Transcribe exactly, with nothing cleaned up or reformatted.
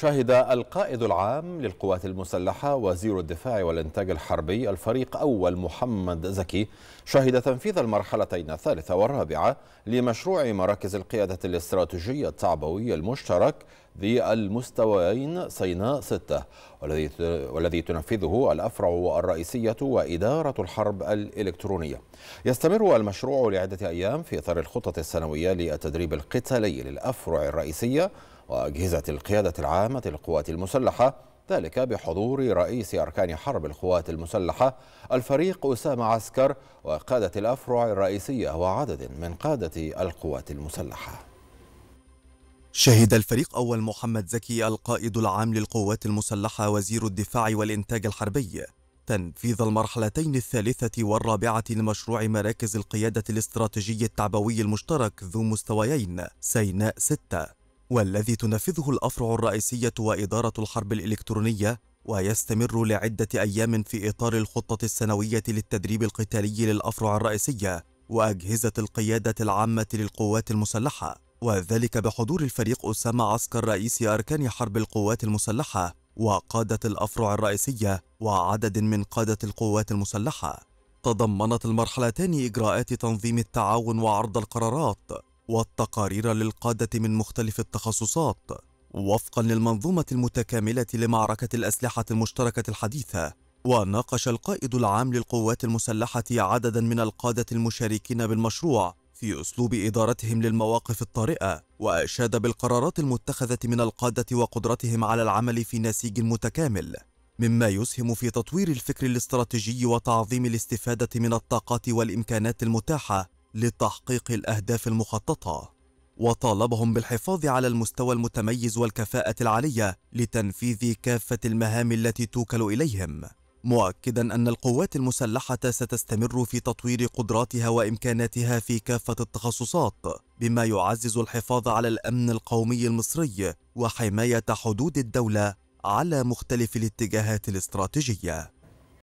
شهد القائد العام للقوات المسلحة وزير الدفاع والإنتاج الحربي الفريق أول محمد زكي شهد تنفيذ المرحلتين الثالثة والرابعة لمشروع مراكز القيادة الاستراتيجية التعبوي المشترك ذي المستويين سيناء ستة، والذي والذي تنفذه الأفرع الرئيسية وإدارة الحرب الإلكترونية. يستمر المشروع لعدة أيام في إطار الخطط السنوية للتدريب القتالي للأفرع الرئيسية وأجهزة القيادة العامة للقوات المسلحة، ذلك بحضور رئيس أركان حرب القوات المسلحة الفريق أسامة عسكر وقادة الأفرع الرئيسية وعدد من قادة القوات المسلحة. شهد الفريق أول محمد زكي القائد العام للقوات المسلحة وزير الدفاع والإنتاج الحربي تنفيذ المرحلتين الثالثة والرابعة لمشروع مراكز القيادة الاستراتيجي التعبوي المشترك ذو مستويين سيناء ستة، والذي تنفذه الأفرع الرئيسية وإدارة الحرب الإلكترونية، ويستمر لعدة أيام في إطار الخطة السنوية للتدريب القتالي للأفرع الرئيسية وأجهزة القيادة العامة للقوات المسلحة، وذلك بحضور الفريق أسامة عسكر رئيس أركان حرب القوات المسلحة وقادة الأفرع الرئيسية وعدد من قادة القوات المسلحة. تضمنت المرحلتان إجراءات تنظيم التعاون وعرض القرارات والتقارير للقادة من مختلف التخصصات وفقا للمنظومة المتكاملة لمعركة الأسلحة المشتركة الحديثة. وناقش القائد العام للقوات المسلحة عددا من القادة المشاركين بالمشروع في أسلوب إدارتهم للمواقف الطارئة، وأشاد بالقرارات المتخذة من القادة وقدرتهم على العمل في نسيج متكامل مما يسهم في تطوير الفكر الاستراتيجي وتعظيم الاستفادة من الطاقات والإمكانات المتاحة لتحقيق الأهداف المخططة. وطالبهم بالحفاظ على المستوى المتميز والكفاءة العالية لتنفيذ كافة المهام التي توكل إليهم، مؤكدا أن القوات المسلحة ستستمر في تطوير قدراتها وإمكاناتها في كافة التخصصات بما يعزز الحفاظ على الأمن القومي المصري وحماية حدود الدولة على مختلف الاتجاهات الاستراتيجية.